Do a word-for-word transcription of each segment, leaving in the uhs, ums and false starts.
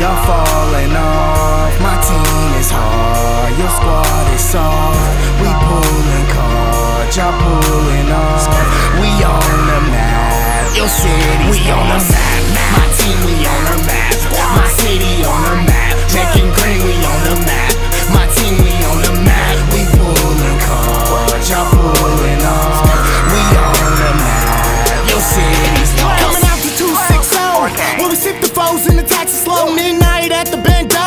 you're falling off. My team is hard, your squad is soft. We pulling cards, y'all pulling off. We on the map, your city's we on the map. My team, we on the map. My city on the map. Making green, we on the map. My team, we on the map. We pulling cards, y'all pulling off. We on the map, your city's lost. Coming out to two sixty, when we sip the foes in the taxi slow. Need night at the bando.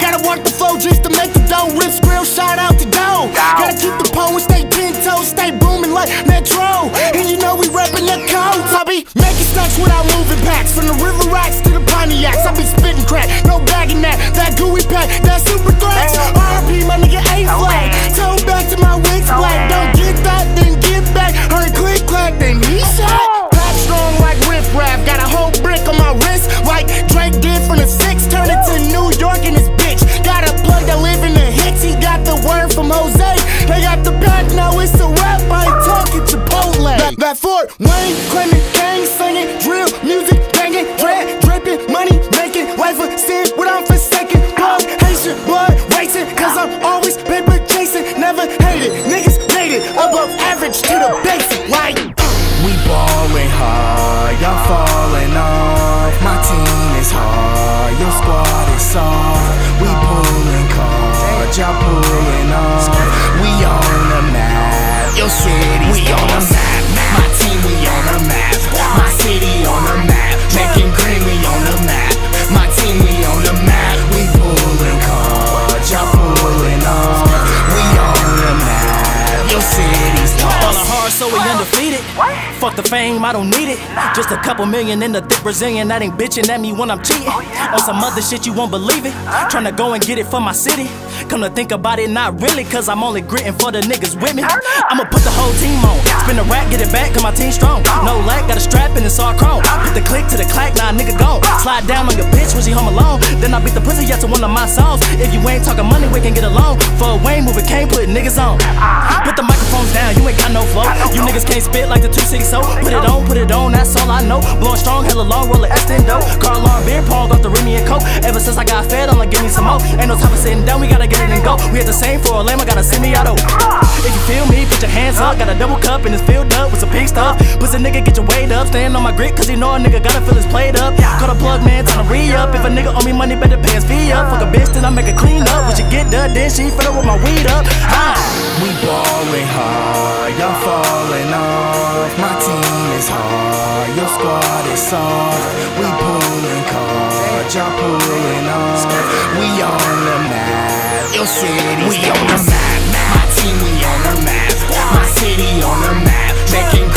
Gotta work the flow just to make the dough. Rip grill, shout out to dough. Gotta keep the pole and stay ten toes, stay booming like Metro. And you know we reppin' the codes. I be making stunts without moving packs, from the river racks to the Pontiacs. I be spittin' crack, no bagging that. That gooey pack, that super thrash. R I P my nigga A-Flag. Tone back to my wings black. Don't get that, then get back. Heard click clack, then he shot. Pack strong like riff rap. Got a whole brick on my wrist like Drake did from the six. Turn it to New York and his bitch. Got a plug that live in the Hicks. He got the word from Jose. They got the pack, now it's a rap. I ain't talking Chipotle. That, that Fort Wayne claiming gang singing, drill music banging, dread dripping, money making, life a sin when I'm forsaken. Blood, Haitian blood racing, cause I'm always paper chasing. Never hated, niggas dated, above average to the basic. Like we ballin' hard, y'all fallin' off. My team is hard, your squad is soft. We pullin' cards, y'all pullin' off. We on the map, your city's lost. My team, we on the map. My city on the map. Making green, we on the map. My team, we on the map. We pulling cards, y'all pulling off. We on the map, your city's lost. Ballin' hard, so we undefeated. What? Fuck the fame, I don't need it. Nah. Just a couple million in the thick Brazilian. That ain't bitching at me when I'm cheating. Oh, yeah. On some other shit, you won't believe it. Uh. Tryna go and get it for my city. Come to think about it, not really, cause I'm only gritting for the niggas with me. I'ma put the whole team on. Spin the rack, get it back, cause my team strong. No lack, got a strap and it's all chrome. Put the click to the clack, now nah, nigga gone. Slide down on your bitch when she home alone. Then I beat the pussy out to one of my songs. If you ain't talking money, we can get along. For a Wayne movie, can't put niggas on. Put the microphones down, you ain't got no flow. You niggas can't spit like the two sixty. Put it on, put it on, that's all I know. Blowing strong, hella long, roll an extendo. Carl Long, beer pong, got the Remy and Coke. Ever since I got fed, I'm like, give me some more. Ain't no time for sitting down, we gotta get. And go. We had the same for a lame, I gotta send me out. If you feel me, put your hands up. Got a double cup and it's filled up with some pink stuff. Pussy nigga, get your weight up. Stand on my grit, cause you know a nigga gotta feel his played up. Call the plug man, time to re-up. If a nigga owe me money, better pay his fee up. Fuck a bitch, then I make a clean up. When she get done, then she fill up with my weed up. Ah. We ballin' hard, y'all fallin' off. My team is hard, your squad is soft. We pullin' cards, y'all pullin' off. We on the map, your city's we on the map. My team, we on the map. My city on the map. Making